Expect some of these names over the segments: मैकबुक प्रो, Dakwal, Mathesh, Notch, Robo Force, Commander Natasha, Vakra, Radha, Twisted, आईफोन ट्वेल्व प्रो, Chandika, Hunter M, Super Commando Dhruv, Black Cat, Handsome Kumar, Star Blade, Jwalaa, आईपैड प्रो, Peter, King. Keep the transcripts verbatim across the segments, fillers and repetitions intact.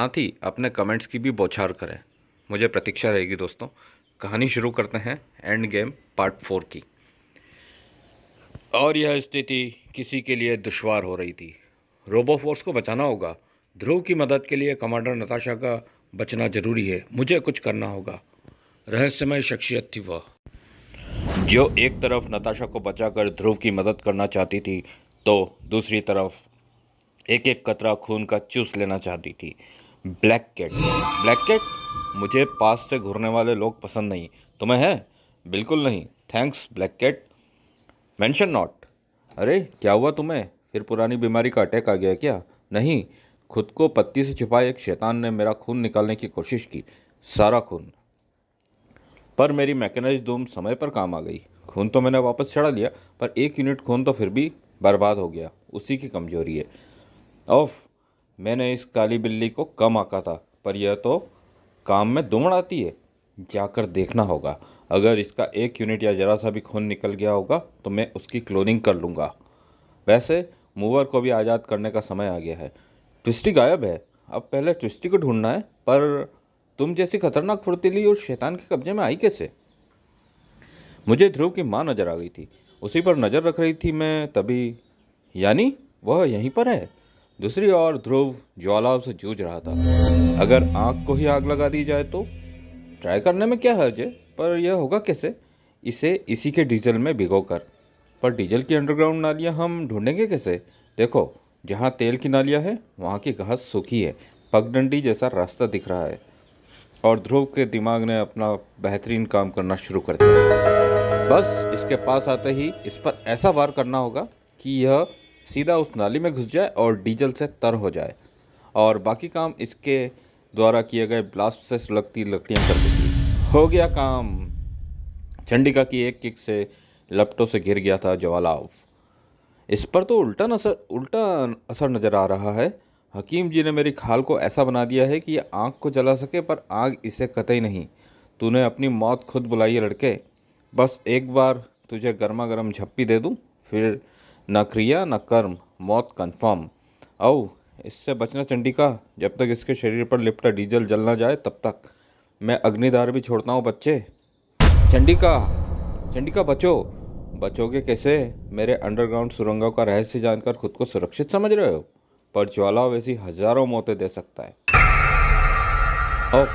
साथ ही अपने कमेंट्स की भी बौछार करें, मुझे प्रतीक्षा रहेगी। दोस्तों कहानी शुरू करते हैं एंड गेम पार्ट फोर की। और यह स्थिति किसी के लिए दुश्वार हो रही थी। रोबो फोर्स को बचाना होगा। ध्रुव की मदद के लिए कमांडर नताशा का बचना जरूरी है। मुझे कुछ करना होगा। रहस्यमय शख्सियत थी वह, जो एक तरफ नताशा को बचाकर ध्रुव की मदद करना चाहती थी तो दूसरी तरफ एक एक कतरा खून का चूस लेना चाहती थी। ब्लैक कैट ब्लैक कैट मुझे पास से घूरने वाले लोग पसंद नहीं। तुम्हें है? बिल्कुल नहीं, thanks black cat. Mention not. अरे क्या हुआ तुम्हें? फिर पुरानी बीमारी का अटैक आ गया क्या? नहीं, खुद को पत्ती से छिपाए एक शैतान ने मेरा खून निकालने की कोशिश की, सारा खून। पर मेरी मैकेनाइज्ड डूम समय पर काम आ गई। खून तो मैंने वापस चढ़ा लिया, पर एक यूनिट खून तो फिर भी बर्बाद हो गया। उसी की कमजोरी है। ऑफ, मैंने इस काली बिल्ली को कम आका था, पर यह तो काम में दुमड़ आती है। जाकर देखना होगा। अगर इसका एक यूनिट या जरा सा भी खून निकल गया होगा तो मैं उसकी क्लोनिंग कर लूँगा। वैसे मूवर को भी आज़ाद करने का समय आ गया है। ट्विस्टी गायब है। अब पहले ट्विस्टी को ढूंढना है, पर तुम जैसी खतरनाक फुर्तीली और शैतान के कब्जे में आई कैसे? मुझे ध्रुव की माँ नज़र आ गई थी। उसी पर नज़र रख रही थी मैं तभी। यानी वह यहीं पर है। दूसरी ओर ध्रुव ज्वालाओं से जूझ रहा था। अगर आग को ही आग लगा दी जाए तो ट्राई करने में क्या हर्ज है, पर यह होगा कैसे? इसे इसी के डीजल में भिगोकर। पर डीजल की अंडरग्राउंड नालियाँ हम ढूंढेंगे कैसे? देखो, जहाँ तेल की नालियाँ हैं वहाँ की घास सूखी है। पगडंडी जैसा रास्ता दिख रहा है। और ध्रुव के दिमाग ने अपना बेहतरीन काम करना शुरू कर दिया। बस इसके पास आते ही इस पर ऐसा वार करना होगा कि यह सीधा उस नाली में घुस जाए और डीजल से तर हो जाए, और बाकी काम इसके द्वारा किए गए ब्लास्ट से सुलगती लकड़ियाँ कर देगी। हो गया काम। चंडिका की एक किक से लपटों से घिर गया था ज्वालाव। इस पर तो उल्टा असर उल्टा असर नज़र आ रहा है। हकीम जी ने मेरी खाल को ऐसा बना दिया है कि ये आँख को जला सके, पर आग इसे कतई नहीं। तूने अपनी मौत खुद बुलाई है लड़के। बस एक बार तुझे गर्मा गर्म झप्पी दे दूँ, फिर न क्रिया न कर्म, मौत कंफर्म। आओ इससे बचना चंडिका, जब तक इसके शरीर पर लिपटा डीजल जल ना जाए तब तक। मैं अग्निधार भी छोड़ता हूँ बच्चे। चंडिका चंडिका बचो। बचोगे कैसे? मेरे अंडरग्राउंड सुरंगों का रहस्य जानकर खुद को सुरक्षित समझ रहे हो? पर ज्वाला वैसी हजारों मौतें दे सकता है। ऑफ,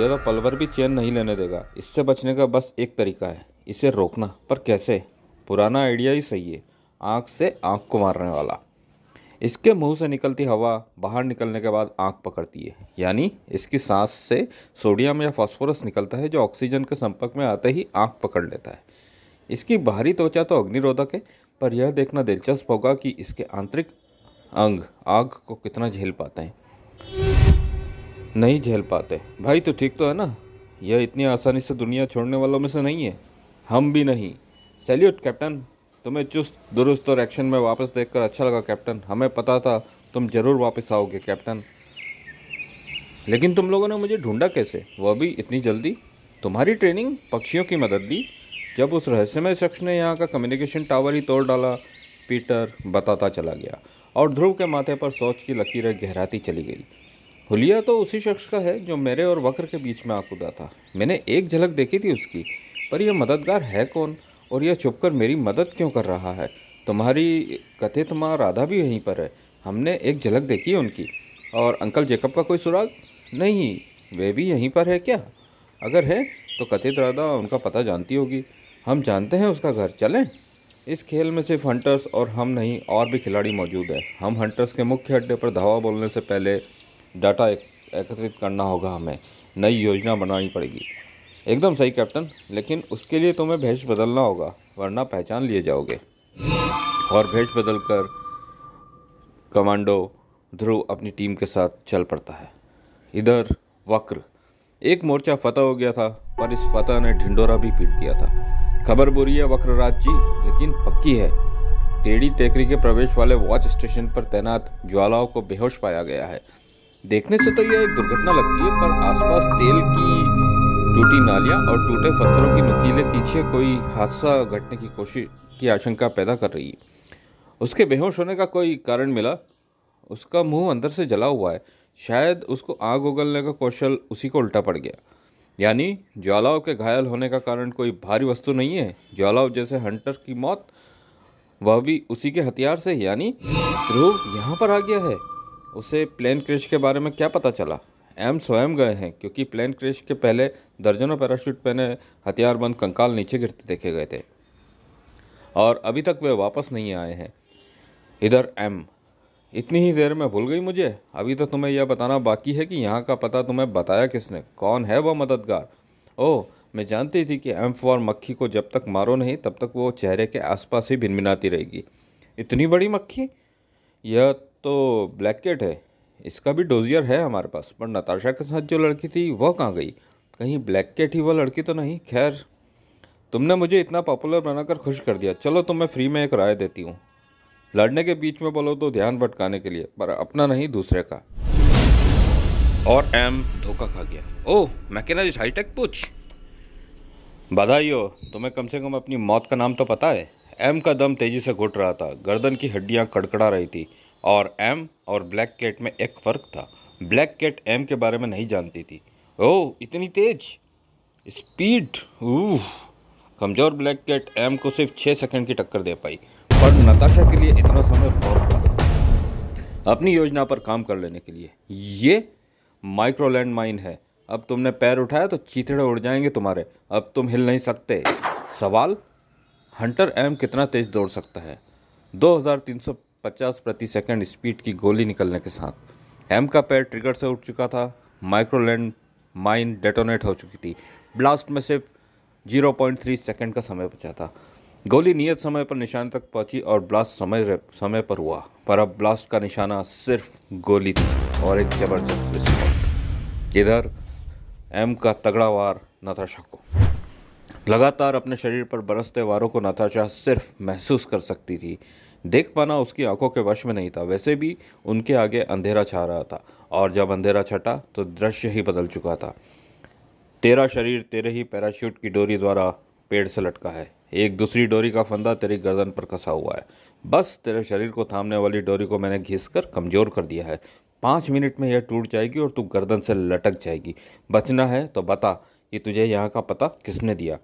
यह तो पलवर भी चैन नहीं लेने देगा। इससे बचने का बस एक तरीका है, इसे रोकना। पर कैसे? पुराना आइडिया ही सही है, आँख से आँख को मारने वाला। इसके मुंह से निकलती हवा बाहर निकलने के बाद आँख पकड़ती है, यानी इसकी सांस से सोडियम या फास्फोरस निकलता है जो ऑक्सीजन के संपर्क में आते ही आँख पकड़ लेता है। इसकी बाहरी त्वचा तो अग्निरोधक है, पर यह देखना दिलचस्प होगा कि इसके आंतरिक अंग आग को कितना झेल पाते हैं। नहीं झेल पाते। भाई तो ठीक तो है ना? यह इतनी आसानी से दुनिया छोड़ने वालों में से नहीं है। हम भी नहीं। सैल्यूट कैप्टन, तुम्हें चुस्त दुरुस्त और एक्शन में वापस देखकर अच्छा लगा कैप्टन। हमें पता था तुम जरूर वापस आओगे कैप्टन। लेकिन तुम लोगों ने मुझे ढूंढा कैसे, वह भी इतनी जल्दी? तुम्हारी ट्रेनिंग, पक्षियों की मदद दी। जब उस रहस्यमय शख्स ने यहाँ का कम्युनिकेशन टावर ही तोड़ डाला, पीटर बताता चला गया, और ध्रुव के माथे पर सोच की लकीरें गहराती चली गई। हुलिया तो उसी शख्स का है जो मेरे और वक्र के बीच में आ कूदा था। मैंने एक झलक देखी थी उसकी, पर यह मददगार है कौन, और यह छुपकर मेरी मदद क्यों कर रहा है? तुम्हारी कथित माँ राधा भी यहीं पर है। हमने एक झलक देखी है उनकी। और अंकल जैकब का कोई सुराग नहीं? वे भी यहीं पर है क्या? अगर है तो कथित राधा उनका पता जानती होगी। हम जानते हैं उसका घर। चलें? इस खेल में सिर्फ हंटर्स और हम नहीं, और भी खिलाड़ी मौजूद है। हम हंटर्स के मुख्य अड्डे पर धावा बोलने से पहले डाटा एकत्रित करना होगा। हमें नई योजना बनानी पड़ेगी। एकदम सही कैप्टन, लेकिन उसके लिए तुम्हें भेष बदलना होगा, वरना पहचान लिए जाओगे। और भेष बदलकर कमांडो ध्रुव अपनी टीम के साथ चल पड़ता है। इधर वक्र, एक मोर्चा फतह हो गया था, पर इस फतह ने ढिंडोरा भी पीट दिया था। खबर बुरी है वक्रराज जी, लेकिन पक्की है। टेढ़ी टेकरी के प्रवेश वाले वॉच स्टेशन पर तैनात ज्वालाओं को बेहोश पाया गया है। देखने से तो यह एक दुर्घटना लगती है, पर आसपास तेल की टूटी नालियां और टूटे पत्थरों की नुकीले कीचे कोई हादसा घटने की कोशिश की आशंका पैदा कर रही है। उसके बेहोश होने का कोई कारण मिला? उसका मुँह अंदर से जला हुआ है। शायद उसको आग उगलने का कौशल उसी को उल्टा पड़ गया। यानी ज्वालाओं के घायल होने का कारण कोई भारी वस्तु नहीं है, ज्वालाओं जैसे हंटर की मौत वह भी उसी के हथियार से। यानी ध्रुव यहाँ पर आ गया है। उसे प्लेन क्रैश के बारे में क्या पता चला? एम स्वयं गए हैं क्योंकि प्लेन क्रैश के पहले दर्जनों पैराशूट पहने हथियारबंद कंकाल नीचे गिरते देखे गए थे और अभी तक वे वापस नहीं आए हैं। इधर एम, इतनी ही देर में भूल गई मुझे। अभी तो तुम्हें यह बताना बाकी है कि यहाँ का पता तुम्हें बताया किसने, कौन है वह मददगार। ओह, मैं जानती थी कि एम फॉर मक्खी को जब तक मारो नहीं तब तक वो चेहरे के आसपास ही भिनभिनाती रहेगी। इतनी बड़ी मक्खी? यह तो ब्लैक कैट है। इसका भी डोजियर है हमारे पास, पर नताशा के साथ जो लड़की थी वह कहाँ गई? कहीं ब्लैक कैट ही वह लड़की तो नहीं? खैर, तुमने मुझे इतना पॉपुलर बनाकर खुश कर दिया। चलो तुम्हें फ्री में एक राय देती हूँ, लड़ने के बीच में बोलो तो ध्यान भटकाने के लिए, पर अपना नहीं दूसरे का। और एम धोखा खा गया। ओह, मैकेनाइज हाईटेक पूछ, बधाई हो, तुम्हें कम से कम अपनी मौत का नाम तो पता है। एम का दम तेजी से घुट रहा था, गर्दन की हड्डियां कड़कड़ा रही थी। और एम और ब्लैक कैट में एक फ़र्क था, ब्लैक कैट एम के बारे में नहीं जानती थी। ओह, इतनी तेज स्पीड! ओह, कमज़ोर ब्लैक कैट एम को सिर्फ छः सेकंड की टक्कर दे पाई, पर नताशा के लिए इतना समय बहुत था अपनी योजना पर काम कर लेने के लिए। ये माइक्रो लैंड माइन है। अब तुमने पैर उठाया तो चीथड़े उड़ जाएंगे तुम्हारे। अब तुम हिल नहीं सकते। सवाल, हंटर एम कितना तेज़ दौड़ सकता है? दो हज़ार तीन सौ पचास प्रति सेकंड स्पीड की गोली निकलने के साथ। एम का पैर ट्रिगर से उठ चुका था, माइक्रोलैंड माइन डेटोनेट हो चुकी थी। ब्लास्ट में सिर्फ ज़ीरो पॉइंट थ्री सेकंड का समय बचा था। गोली नियत समय पर निशाने तक पहुंची और ब्लास्ट समय समय पर हुआ, पर अब ब्लास्ट का निशाना सिर्फ गोली थी और एक जबरदस्त विस्फोट। इधर एम का तगड़ा वार नताशा को, लगातार अपने शरीर पर बरसते वारों को नताशा सिर्फ महसूस कर सकती थी, देख पाना उसकी आंखों के वश में नहीं था। वैसे भी उनके आगे अंधेरा छा रहा था और जब अंधेरा छटा तो दृश्य ही बदल चुका था। तेरा शरीर तेरे ही पैराशूट की डोरी द्वारा पेड़ से लटका है, एक दूसरी डोरी का फंदा तेरी गर्दन पर कसा हुआ है। बस तेरे शरीर को थामने वाली डोरी को मैंने घिस कर कमज़ोर कर दिया है। पाँच मिनट में यह टूट जाएगी और तू गर्दन से लटक जाएगी। बचना है तो बता कि तुझे यहाँ का पता किसने दिया।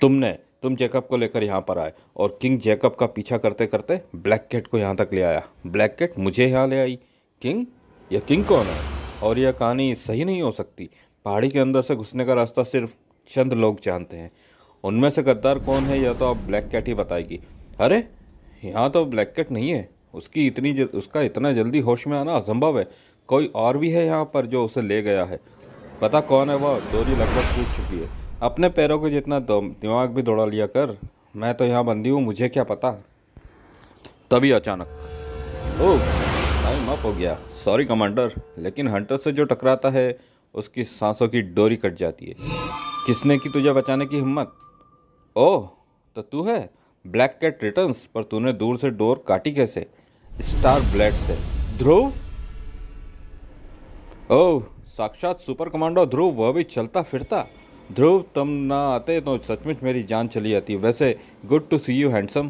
तुमने तुम जैकब को लेकर यहाँ पर आए और किंग जैकब का पीछा करते करते ब्लैक कैट को यहाँ तक ले आया। ब्लैक कैट मुझे यहाँ ले आई। किंग? यह किंग कौन है? और यह कहानी सही नहीं हो सकती। पहाड़ी के अंदर से घुसने का रास्ता सिर्फ चंद लोग जानते हैं, उनमें से गद्दार कौन है यह तो अब ब्लैक कैट ही बताएगी। अरे, यहाँ तो ब्लैक कैट नहीं है। उसकी इतनी ज... उसका इतना जल्दी होश में आना असंभव है। कोई और भी है यहाँ पर जो उसे ले गया है। पता कौन है वह? डोरी लगभग टूट चुकी है। अपने पैरों को जितना दिमाग भी दौड़ा लिया कर। मैं तो यहाँ बंदी हूँ, मुझे क्या पता। तभी अचानक, ओह, टाइम अप हो गया। सॉरी कमांडर, लेकिन हंटर से जो टकराता है उसकी सांसों की डोरी कट जाती है। किसने की तुझे बचाने की हिम्मत? ओह, तो तू है। ब्लैक कैट रिटर्न्स, पर तूने दूर से डोर काटी कैसे? स्टार ब्लेड से। ध्रुव? ओह, साक्षात सुपर कमांडो ध्रुव, वह भी चलता फिरता। ध्रुव, तुम ना आते तो सचमुच मेरी जान चली जाती। वैसे good to see you handsome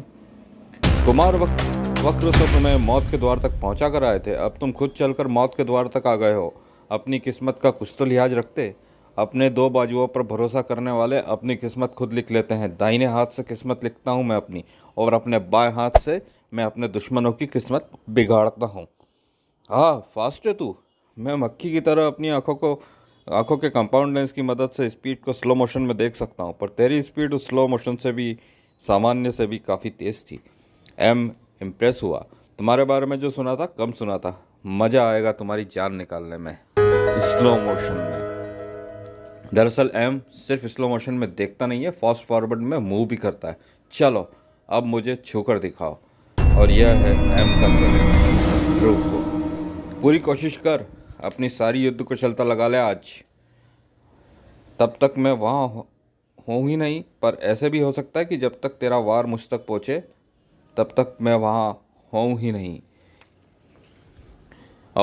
Kumar. वक्र तो तुम्हें मौत के द्वार तक पहुंचा कर आए थे, अब तुम खुद चलकर मौत के द्वार तक आ गए हो। अपनी किस्मत का कुछ तो लिहाज रखते। अपने दो बाजुओं पर भरोसा करने वाले अपनी किस्मत खुद लिख लेते हैं। दाहिने हाथ से किस्मत लिखता हूँ मैं अपनी, और अपने बाएं हाथ से मैं अपने दुश्मनों की किस्मत बिगाड़ता हूँ। हाँ, फास्ट है तू। मैं मक्खी की तरह अपनी आंखों को आंखों के कंपाउंड लेंस की मदद से स्पीड को स्लो मोशन में देख सकता हूँ, पर तेरी स्पीड उस स्लो मोशन से भी सामान्य से भी काफ़ी तेज़ थी। एम इम्प्रेस हुआ। तुम्हारे बारे में जो सुना था कम सुना था। मज़ा आएगा तुम्हारी जान निकालने में स्लो मोशन में। दरअसल एम सिर्फ स्लो मोशन में देखता नहीं है, फास्ट फॉरवर्ड में मूव भी करता है। चलो, अब मुझे छू कर दिखाओ। और यह है एम का चैलेंज ध्रुव को। पूरी कोशिश कर, अपनी सारी युद्ध कुशलता लगा ले आज। तब तक मैं वहाँ हूँ ही नहीं, पर ऐसे भी हो सकता है कि जब तक तेरा वार मुझ तक पहुँचे तब तक मैं वहाँ हूँ ही नहीं,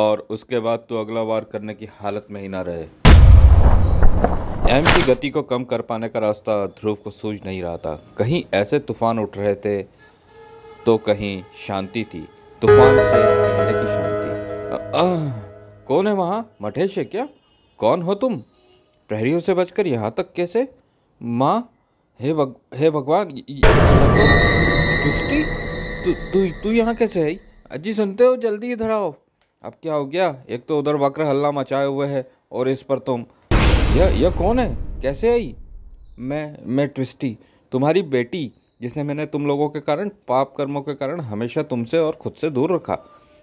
और उसके बाद तो अगला वार करने की हालत में ही ना रहे। एम की गति को कम कर पाने का रास्ता ध्रुव को सूझ नहीं रहा था। कहीं ऐसे तूफान उठ रहे थे तो कहीं शांति थी, तूफान से पहले की शांति। आ, आ, कौन है वहाँ? मठेश है क्या? कौन हो तुम? प्रहरियों से बचकर यहाँ तक कैसे? माँ, हे भग हे भगवान, ट्विस्टी, तू तू तू यहाँ कैसे आई? अजी सुनते हो, जल्दी इधर आओ। अब क्या हो गया? एक तो उधर वक्र हल्ला मचाए हुए है और इस पर तुम। यह यह कौन है? कैसे आई? मैं मैं ट्विस्टी, तुम्हारी बेटी, जिसने मैंने तुम लोगों के कारण, पाप कर्मों के कारण हमेशा तुमसे और खुद से दूर रखा।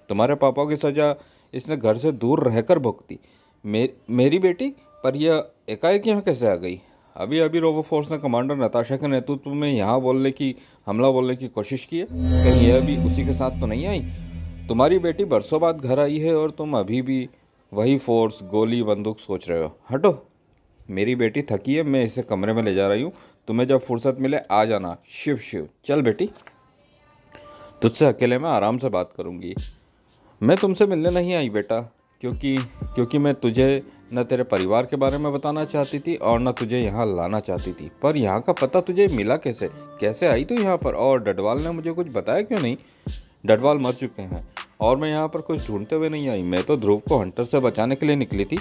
तुम्हारे पापों की सज़ा इसने घर से दूर रहकर भुगती। मे, मेरी बेटी पर यह एकाएक यहाँ कैसे आ गई? अभी अभी रोबो फोर्स ने कमांडर नताशा के नेतृत्व में यहाँ बोलने की हमला बोलने की कोशिश की है। कहीं यह भी उसी के साथ तो नहीं आई? तुम्हारी बेटी बरसों बाद घर आई है और तुम अभी भी वही फोर्स, गोली, बंदूक सोच रहे हो। हटो। मेरी बेटी थकी है, मैं इसे कमरे में ले जा रही हूँ। तुम्हें जब फुर्सत मिले आ जाना। शिव शिव। चल बेटी, तुझसे अकेले में आराम से बात करूँगी। मैं तुमसे मिलने नहीं आई बेटा, क्योंकि क्योंकि मैं तुझे न तेरे परिवार के बारे में बताना चाहती थी और न तुझे यहाँ लाना चाहती थी। पर यहाँ का पता तुझे मिला कैसे? कैसे आई तू यहाँ पर? और डडवाल ने मुझे कुछ बताया क्यों नहीं? डडवाल मर चुके हैं और मैं यहाँ पर कुछ ढूंढते हुए नहीं आई। मैं तो ध्रुव को हंटर से बचाने के लिए निकली थी।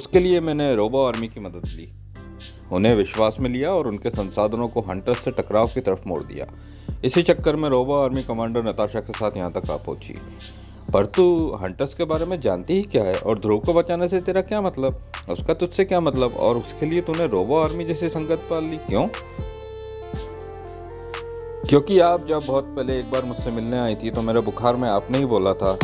उसके लिए मैंने रोबो आर्मी की मदद ली, उन्हें विश्वास में लिया और उनके संसाधनों को हंटर्स से टकराव की तरफ मोड़ दिया। इसी चक्कर में रोबो आर्मी कमांडर नताशा के साथ यहाँ तक आ पहुँची। पर तू हंटर्स के बारे में जानती ही क्या है? और ध्रुव को बचाने से तेरा क्या मतलब? उसका तुझसे क्या मतलब? और उसके लिए तूने रोबो आर्मी जैसी संगत पाल ली क्यों? क्योंकि आप जब बहुत पहले एक बार मुझसे मिलने आई थी तो मेरे बुखार में आपने ही बोला था